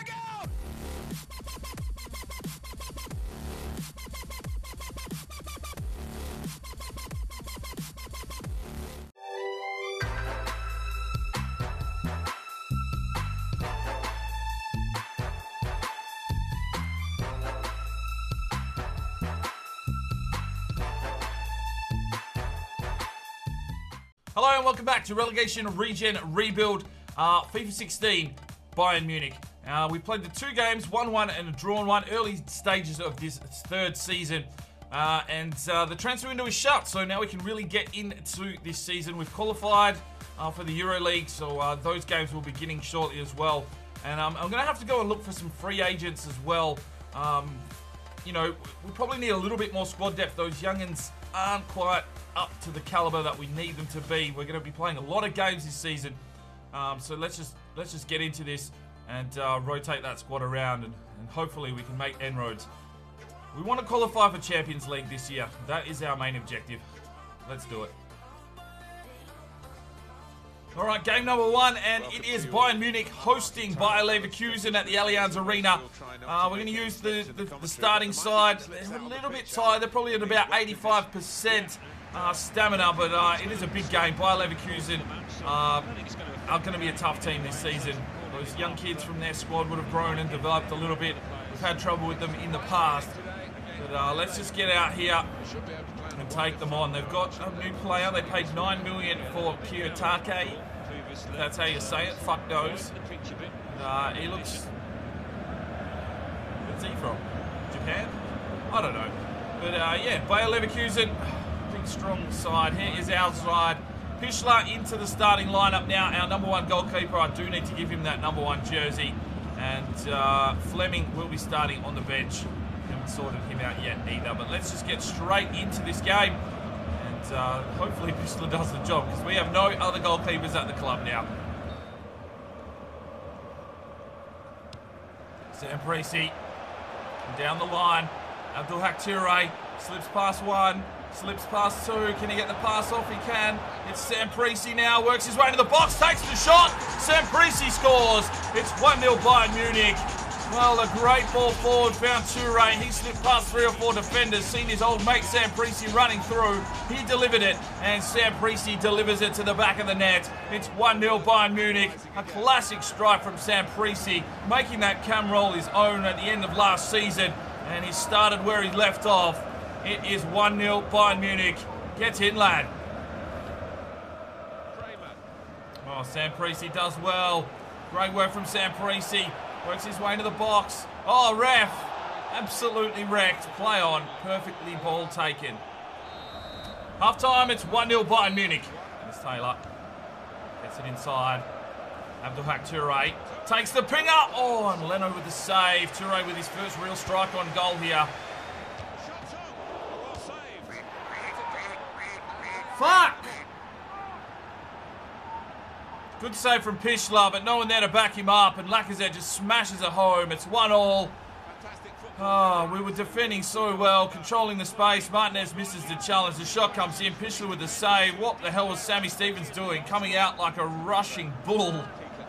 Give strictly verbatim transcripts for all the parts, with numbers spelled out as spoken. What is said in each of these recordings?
McGregor! Hello and welcome back to Relegation Regen Rebuild, uh, FIFA sixteen, Bayern Munich. Uh, we played the two games, one one and a drawn one, early stages of this third season. Uh, and uh, the transfer window is shut, so now we can really get into this season. We've qualified uh, for the EuroLeague, so uh, those games will be beginning shortly as well. And um, I'm going to have to go and look for some free agents as well. Um, you know, we probably need a little bit more squad depth. Those youngins aren't quite up to the caliber that we need them to be. We're going to be playing a lot of games this season, um, so let's just let's just get into this and uh, rotate that squad around, and, and hopefully we can make inroads. We want to qualify for Champions League this year. That is our main objective. Let's do it. All right, game number one, and it is Bayern Munich hosting Bayer Leverkusen at the Allianz Arena. Uh, we're going to use the, the, the starting side. They're a little bit tired. They're probably at about eighty-five percent. Uh, stamina, but uh, it is a big game. Bayer Leverkusen uh, are going to be a tough team this season. Those young kids from their squad would have grown and developed a little bit. We've had trouble with them in the past, but uh, let's just get out here and take them on. They've got a new player. They paid nine million dollars for Kiyotake. That's how you say it. Fuck knows. Uh, he looks... Where's he from? Japan? I don't know. But uh, yeah, Bayer Leverkusen... Strong side. Here is our side. Pichler into the starting lineup now. Our number one goalkeeper. I do need to give him that number one jersey. And uh, Fleming will be starting on the bench. Haven't sorted him out yet either. But let's just get straight into this game. And uh, hopefully Pichler does the job, because we have no other goalkeepers at the club now. Sam Parisi. Down the line. Abdelhak Touré slips past one. Slips past two. Can he get the pass off? He can. It's Sam Parisi now. Works his way into the box. Takes the shot. Sam Parisi scores. It's one nil Bayern Munich. Well, a great ball forward. Found Touré. He slipped past three or four defenders. Seen his old mate Sam Parisi running through. He delivered it. And Sam Parisi delivers it to the back of the net. It's one nil Bayern Munich. A classic strike from Sam Parisi. Making that cam roll his own at the end of last season. And he started where he left off. It is one nil Bayern Munich. Get in, lad. Oh, Sam Parisi does well. Great work from Sam Parisi. Works his way into the box. Oh, ref. Absolutely wrecked. Play on. Perfectly ball taken. Half time, it's one nil Bayern Munich. It's Taylor. Gets it inside. Abdelhak Touré takes the ping up. Oh, and Leno with the save. Touré with his first real strike on goal here. Fuck! Good save from Pichler, but no one there to back him up, and Lacazette just smashes it home. It's one all. Oh, we were defending so well, controlling the space. Martinez misses the challenge. The shot comes in. Pichler with the save. What the hell was Sammy Stevens doing? Coming out like a rushing bull.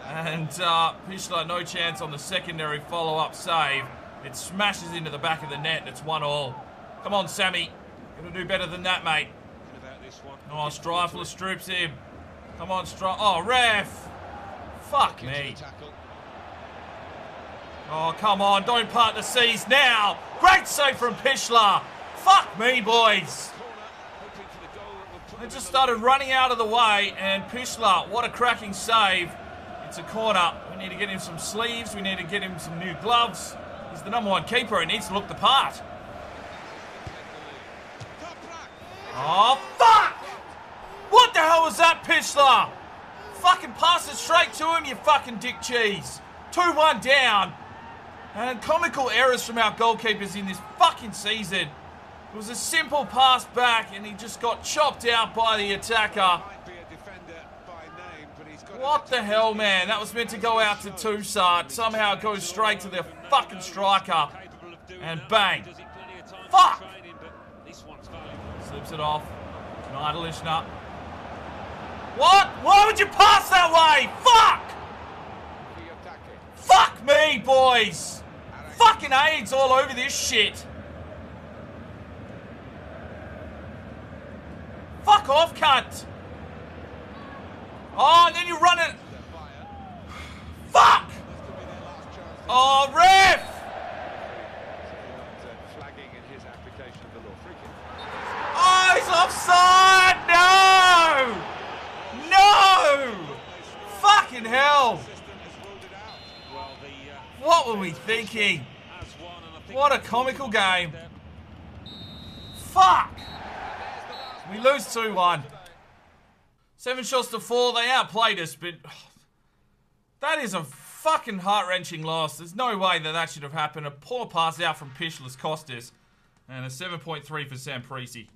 And uh, Pichler, no chance on the secondary follow-up save. It smashes into the back of the net. It's one all. Come on, Sammy. Gonna do better than that, mate. Oh, Stryfler strips him. Come on, Stryfler. Oh, ref. Fuck me. Oh, come on. Don't part the seas now. Great save from Pichler. Fuck me, boys. They just started running out of the way, and Pichler, what a cracking save. It's a corner. We need to get him some sleeves. We need to get him some new gloves. He's the number one keeper. He needs to look the part. Oh, fuck! What the hell was that, Pichler? Fucking pass it straight to him, you fucking dick cheese. two one down. And comical errors from our goalkeepers in this fucking season. It was a simple pass back, and he just got chopped out by the attacker. What the hell, man? That was meant to go out to Toussaint. Somehow it goes straight to the fucking striker. And bang. Fuck! Slips it off. Nidalishner. What? Why would you pass that way? Fuck! Fuck me! me, boys! Fucking A, it's all over this shit. Fuck off, cunt. Oh, and then you run it. Fuck! Oh, ref! Oh, he's offside! No! No! Fucking hell! What were we thinking? What a comical game. Fuck! We lose two one. Seven shots to four. They outplayed us, but... that is a fucking heart-wrenching loss. There's no way that that should have happened. A poor pass out from Pichler's cost us. And a seven point three for Sam Parisi.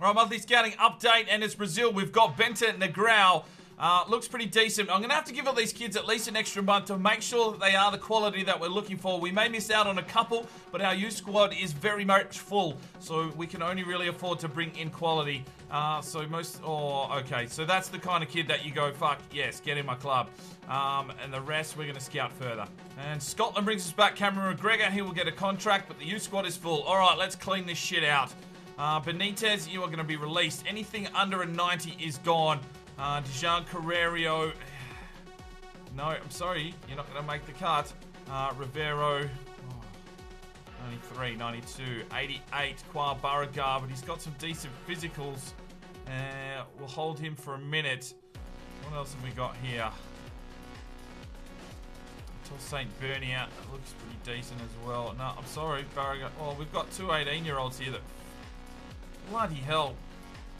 All right, monthly scouting update, and it's Brazil. We've got Bento Negrau. Uh, looks pretty decent. I'm going to have to give all these kids at least an extra month to make sure that they are the quality that we're looking for. We may miss out on a couple, but our youth squad is very much full, so we can only really afford to bring in quality. Uh, so most... oh, okay. So that's the kind of kid that you go, fuck, yes, get in my club. Um, and the rest we're going to scout further. And Scotland brings us back Cameron McGregor. He will get a contract, but the youth squad is full. All right, let's clean this shit out. Uh, Benitez, you are going to be released. Anything under a ninety is gone. Uh, Dejan Carrerio. No, I'm sorry. You're not going to make the cut. Uh, Rivero. Oh, ninety-three, ninety-two, eighty-eight. Qua Baraga. But he's got some decent physicals. Uh, we'll hold him for a minute. What else have we got here? Until Saint Bernie out. That looks pretty decent as well. No, I'm sorry. Baraga. Oh, we've got two eighteen-year-olds here that... bloody hell.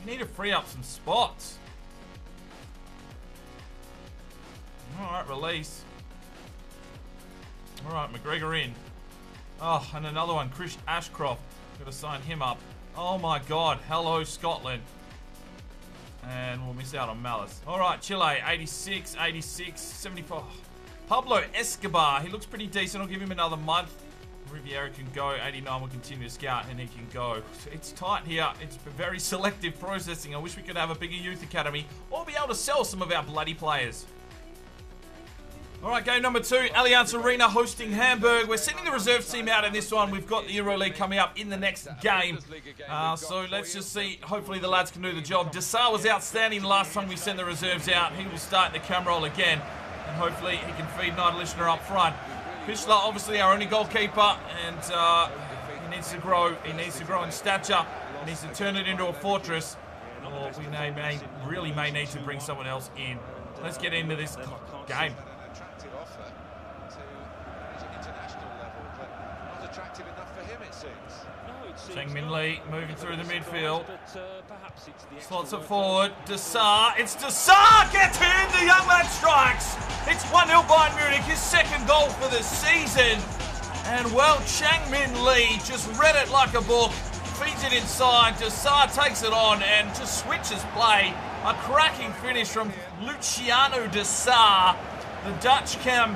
We need to free up some spots. Alright, release. Alright, McGregor in. Oh, and another one. Chris Ashcroft. Gotta sign him up. Oh my god. Hello, Scotland. And we'll miss out on Malice. Alright, Chile. eighty-six, eighty-six, seventy-five. Pablo Escobar. He looks pretty decent. I'll give him another month. Rivero can go. eighty-nine will continue to scout and he can go. It's tight here. It's very selective processing. I wish we could have a bigger youth academy or be able to sell some of our bloody players. Alright, game number two, Allianz Arena hosting Hamburg. We're sending the reserve team out in this one. We've got the EuroLeague coming up in the next game. Uh, so let's just see. Hopefully the lads can do the job. DeSalle was outstanding last time we sent the reserves out. He will start the camera roll again. And hopefully he can feed Nidalishner up front. Pichler, obviously our only goalkeeper. And uh, he needs to grow. He needs to grow in stature. He needs to turn it into a fortress. Or we may, may, really may need to bring someone else in. Let's get into this game. Min Lee moving through the midfield. Slots it forward. De Sarr. It's De Sarr. Gets in. The young lad strikes. It's one nil Bayern Munich. His second goal for the season. And well, Min Lee just read it like a book. Feeds it inside. De Sarr takes it on and just switches play. A cracking finish from Luciano De Sarr. The Dutch cam.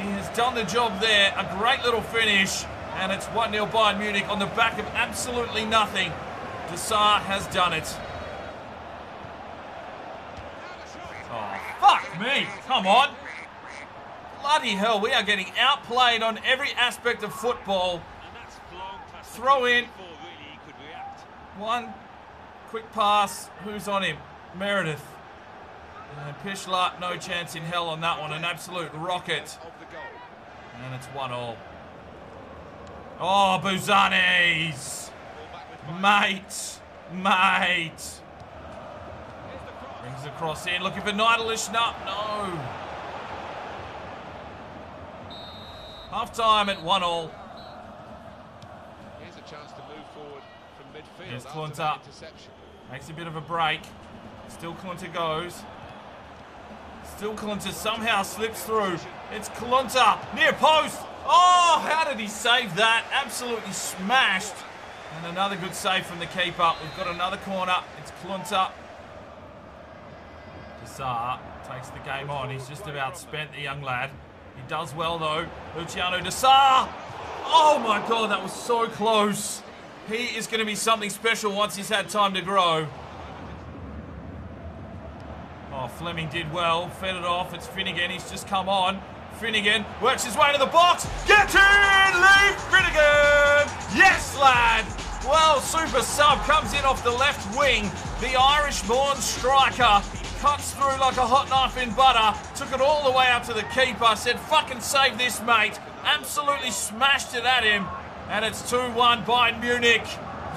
He has done the job there. A great little finish. And it's one nil Bayern Munich on the back of absolutely nothing. De Sarr has done it. Oh, fuck me. Come on. Bloody hell, we are getting outplayed on every aspect of football. Throw in. One quick pass. Who's on him? Meredith. And Pichler, no chance in hell on that one. An absolute rocket. And it's one all. Oh, Buzanis! Mate! Mate! Brings the cross in, looking for Nidalishner. No! Half-time at one all. Here's a chance to move forward from midfield. Here's Klunta. Makes a bit of a break. Still Klunta goes. Still Klunta somehow slips through. It's Klunta! Near post! Oh, how did he save that? Absolutely smashed. And another good save from the keeper. We've got another corner. It's Klunta. De Sarr takes the game on. He's just about spent, the young lad. He does well, though. Luciano De Sarr. Oh, my God, that was so close. He is going to be something special once he's had time to grow. Oh, Fleming did well. Fed it off. It's Finnegan. He's just come on. Finnegan works his way to the box. Get in, Lee Finnegan! Yes, lad! Well, super sub comes in off the left wing. The Irish-born striker cuts through like a hot knife in butter. Took it all the way up to the keeper. Said, fucking save this, mate. Absolutely smashed it at him. And it's two one Bayern Munich.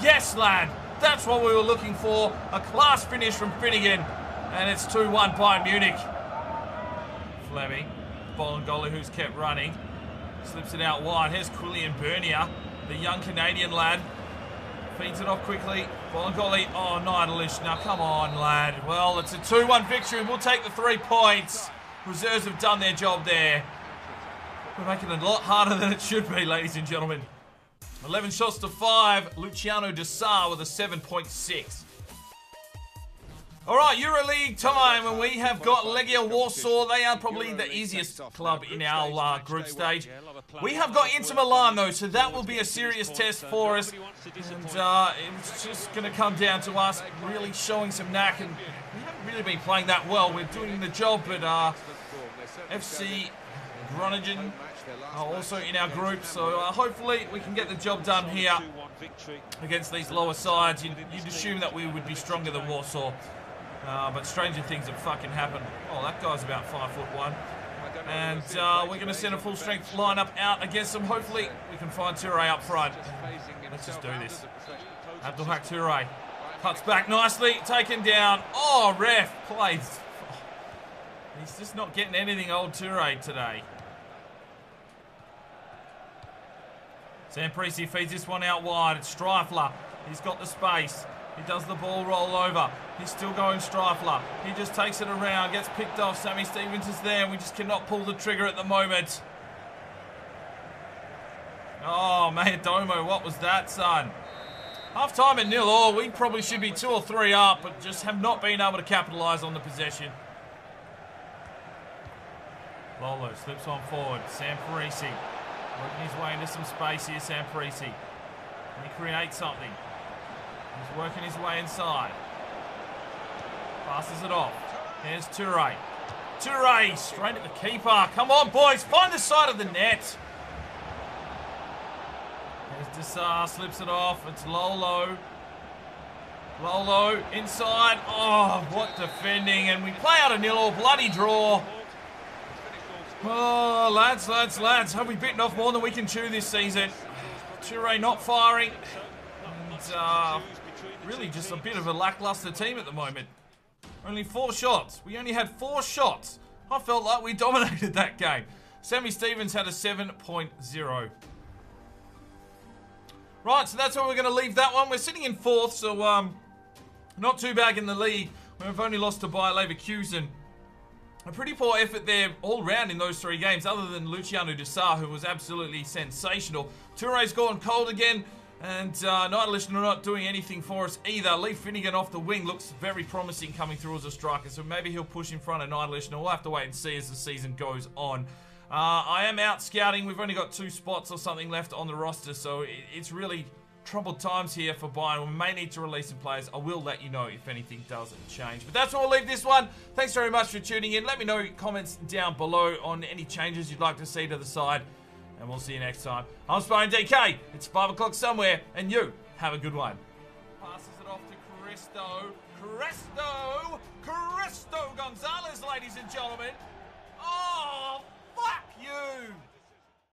Yes, lad. That's what we were looking for. A class finish from Finnegan. And it's two one Bayern Munich. Fleming. Bolingoli, who's kept running. Slips it out wide. Here's Quillian Bernier, the young Canadian lad. Feeds it off quickly. Bolingoli. Oh, Nidalishner. Come on, lad. Well, it's a two one victory. We'll take the three points. Reserves have done their job there. We're making it a lot harder than it should be, ladies and gentlemen. eleven shots to five. Luciano De Sarr with a seven point six. All right, EuroLeague time, and we have got Legia Warsaw. They are probably the easiest club in our uh, group stage. We have got Inter Milan, though, so that will be a serious test for us. And uh, it's just going to come down to us really showing some knack. And we haven't really been playing that well. We're doing the job, but uh, F C Groningen are also in our group. So uh, hopefully we can get the job done here against these lower sides. You'd, you'd assume that we would be stronger than Warsaw. Uh, but stranger things have fucking happened. Oh, that guy's about five foot one. And uh, we're going to send a full-strength lineup out against them. Hopefully, we can find Touré up front. Let's just do this. Abdelhak Touré cuts back nicely, taken down. Oh, ref plays. Oh, he's just not getting anything, old Touré today. Sam Parisi feeds this one out wide. It's Stryfler. He's got the space. He does the ball roll over. He's still going Stryfler. He just takes it around, gets picked off. Sammy Stevens is there. We just cannot pull the trigger at the moment. Oh, Mayordomo, what was that, son? Half time at nil all. We probably should be two or three up, but just have not been able to capitalise on the possession. Lolo slips on forward. Sam Parisi working his way into some space here, Sam Parisi. He creates something. He's working his way inside. Passes it off. There's Touré. Touré straight at the keeper. Come on, boys. Find the side of the net. There's De Sarr. Slips it off. It's Lolo. Lolo inside. Oh, what defending. And we play out a nil-all. Bloody draw. Oh, lads, lads, lads. Have we bitten off more than we can chew this season? Touré not firing. And, uh, really just a bit of a lackluster team at the moment. Only four shots. We only had four shots. I felt like we dominated that game. Sammy Stevens had a seven point oh. Right, so that's where we're going to leave that one. We're sitting in fourth, so um, not too bad in the league. We've only lost to Bayer Leverkusen. A pretty poor effort there all round in those three games, other than Luciano De Sarr, who was absolutely sensational. Touré's gone cold again. And uh, Nidalishner not doing anything for us either. Lee Finnegan off the wing looks very promising coming through as a striker. So maybe he'll push in front of Nidalishner. We'll have to wait and see as the season goes on. Uh, I am out scouting. We've only got two spots or something left on the roster. So it, it's really troubled times here for Bayern. We may need to release some players. I will let you know if anything doesn't change. But that's where we'll leave this one. Thanks very much for tuning in. Let me know your comments down below on any changes you'd like to see to the side. And we'll see you next time. I'm Spyro D K. It's five o'clock somewhere, and you have a good one. Passes it off to Cristo. Cristo! Cristo Gonzalez, ladies and gentlemen. Oh, fuck you!